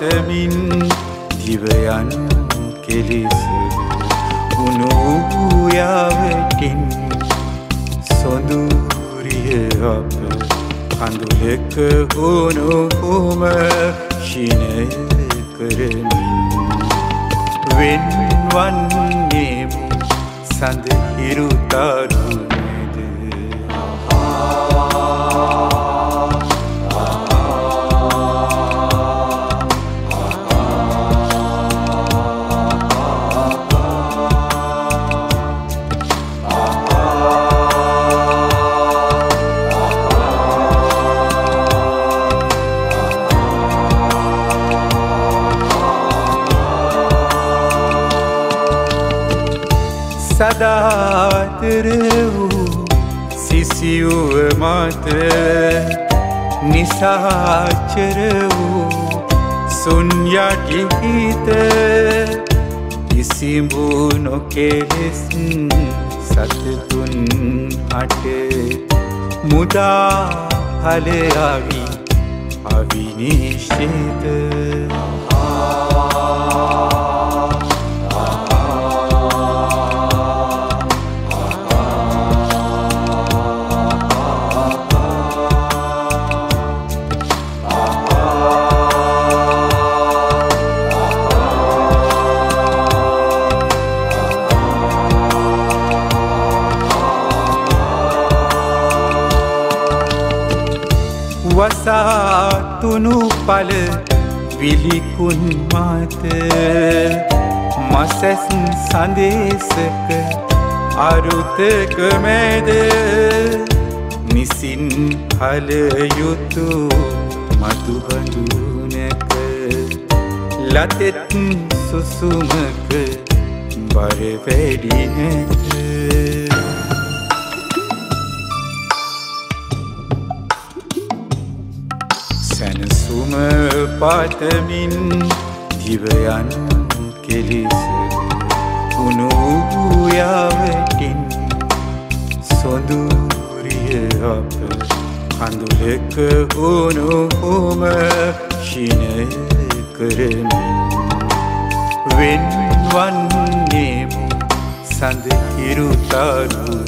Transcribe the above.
demin dibe yan kelisi unuya vetin sonduriye ap kandulek unuhuma shine karemin ven vannem sandhiru tarun Sada tereu sisiu mate nisa chereu sunya gite isimbu no keles satun ate muda hale avi avinishite Wasatunu pal vilikun mate masen sandesak arutek mede nisin halayutu matubandunek latet susumak bare vedine Patamin divayan kelis unuya vetin sonduriye ap kandulek unuhuma shine karemin ven vannem sandhiru tarun